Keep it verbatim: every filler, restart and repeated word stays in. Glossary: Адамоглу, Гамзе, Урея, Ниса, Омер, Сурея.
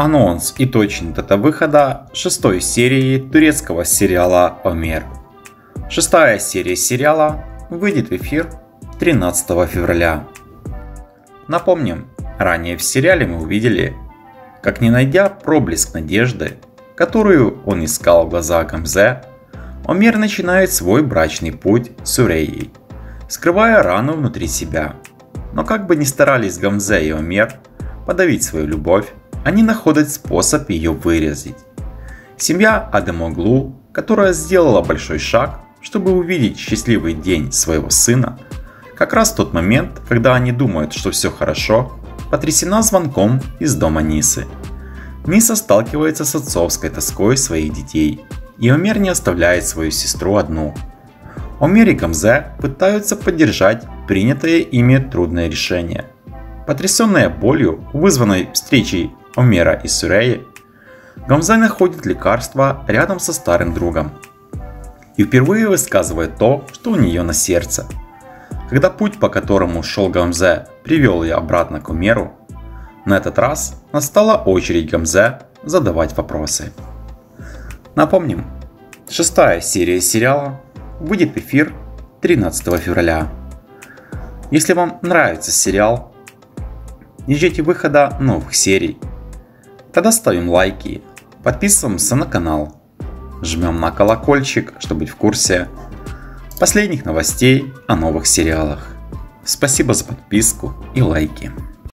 Анонс и точная дата выхода шестой серии турецкого сериала «Омер». Шестая серия сериала выйдет в эфир тринадцатого февраля. Напомним, ранее в сериале мы увидели, как не найдя проблеск надежды, которую он искал в глазах Гамзе, Омер начинает свой брачный путь с Уреей, скрывая рану внутри себя. Но как бы ни старались Гамзе и Омер подавить свою любовь, они находят способ ее вырезать. Семья Адамоглу, которая сделала большой шаг, чтобы увидеть счастливый день своего сына, как раз в тот момент, когда они думают, что все хорошо, потрясена звонком из дома Нисы. Ниса сталкивается с отцовской тоской своих детей, и Омер не оставляет свою сестру одну. Омер и Гамзе пытаются поддержать принятое ими трудное решение. Потрясенная болью, вызванной встречей Омера и Суреи, Гамзе находит лекарство рядом со старым другом и впервые высказывает то, что у нее на сердце. Когда путь, по которому шел Гамзе, привел ее обратно к Омеру, на этот раз настала очередь Гамзе задавать вопросы. Напомним, шестая серия сериала выйдет в эфир тринадцатого февраля. Если вам нравится сериал и ждете выхода новых серий, тогда ставим лайки, подписываемся на канал, жмем на колокольчик, чтобы быть в курсе последних новостей о новых сериалах. Спасибо за подписку и лайки.